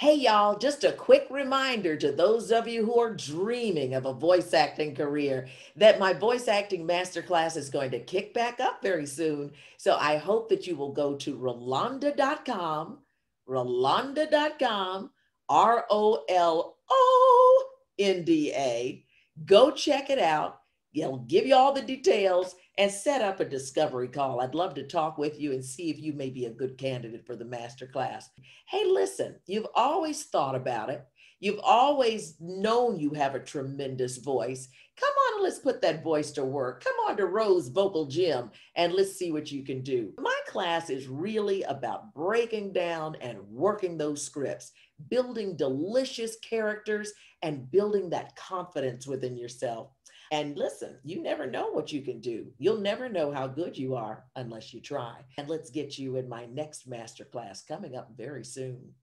Hey y'all, just a quick reminder to those of you who are dreaming of a voice acting career that my voice acting masterclass is going to kick back up very soon. So I hope that you will go to Rolonda.com, Rolonda.com, R-O-L-O-N-D-A. Go check it out. It'll give you all the details and set up a discovery call. I'd love to talk with you and see if you may be a good candidate for the masterclass. Hey, listen, you've always thought about it. You've always known you have a tremendous voice. Come on and let's put that voice to work. Come on to Rose Vocal Gym and let's see what you can do. My class is really about breaking down and working those scripts, building delicious characters and building that confidence within yourself. And listen, you never know what you can do. You'll never know how good you are unless you try. And let's get you in my next masterclass coming up very soon.